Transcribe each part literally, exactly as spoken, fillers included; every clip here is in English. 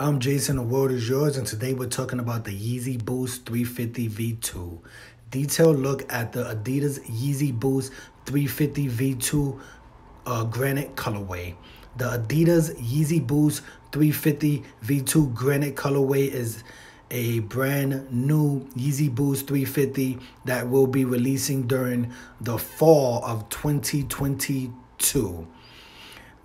I'm Jason, the world is yours, and today we're talking about the Yeezy Boost three fifty V two. Detailed look at the Adidas Yeezy Boost three fifty V two uh, Granite colorway. The Adidas Yeezy Boost three fifty V two Granite colorway is a brand new Yeezy Boost three fifty that will be releasing during the fall of twenty twenty-two.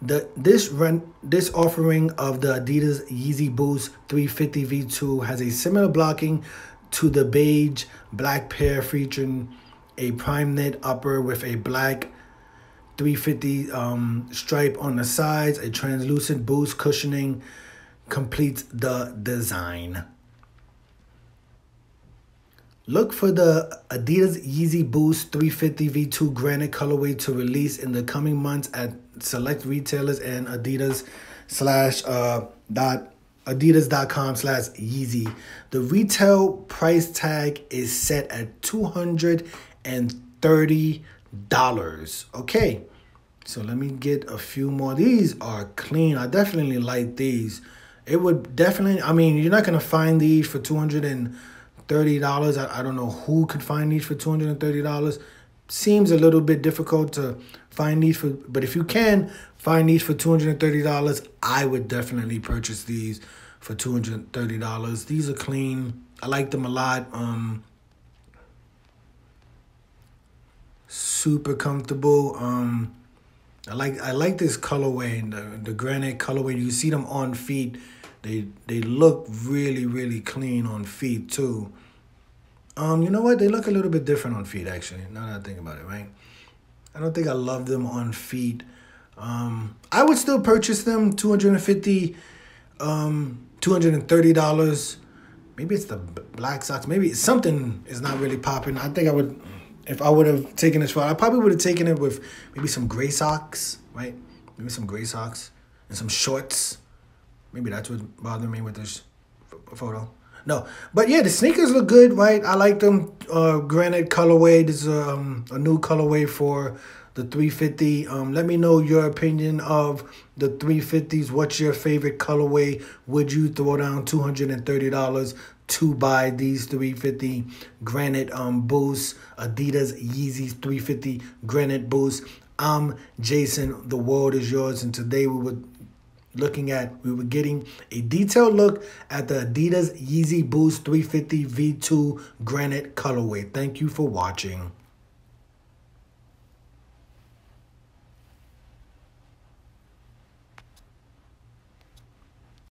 The, this, run, this offering of the Adidas Yeezy Boost three fifty V two has a similar blocking to the beige black pair, featuring a prime knit upper with a black three fifty um, stripe on the sides. A translucent boost cushioning completes the design. Look for the Adidas Yeezy Boost three fifty V two Granite colorway to release in the coming months at select retailers and Adidas slash uh dot Adidas.com slash Yeezy. The retail price tag is set at two hundred thirty dollars. Okay, so let me get a few more. These are clean. I definitely like these. It would definitely, I mean, you're not gonna find these for two hundred thirty dollars. I, I don't know who could find these for two hundred thirty dollars. Seems a little bit difficult to find these for, but if you can find these for two hundred thirty dollars, I would definitely purchase these for two hundred thirty dollars. These are clean. I like them a lot. Um, super comfortable. Um, I like I like this colorway, the the granite colorway. You see them on feet. They they look really, really clean on feet too. Um, you know what? They look a little bit different on feet, actually, now that I think about it, right? I don't think I love them on feet. Um, I would still purchase them, two hundred fifty dollars, um, two hundred thirty dollars. Maybe it's the black socks. Maybe something is not really popping. I think I would, if I would have taken this far, I probably would have taken it with maybe some gray socks, right? Maybe some gray socks and some shorts. Maybe that's what bothered me with this photo. No, but yeah, the sneakers look good, right? I like them. Uh, granite colorway. This is um, a new colorway for the three fifty. Um, let me know your opinion of the three fifties. What's your favorite colorway? Would you throw down two hundred thirty dollars to buy these three fifty Granite um, Boost, Adidas Yeezy three fifty Granite Boost? I'm Jason. The world is yours, and today we would... looking at we were getting a detailed look at the Adidas Yeezy Boost three fifty V two Granite colorway. Thank you for watching.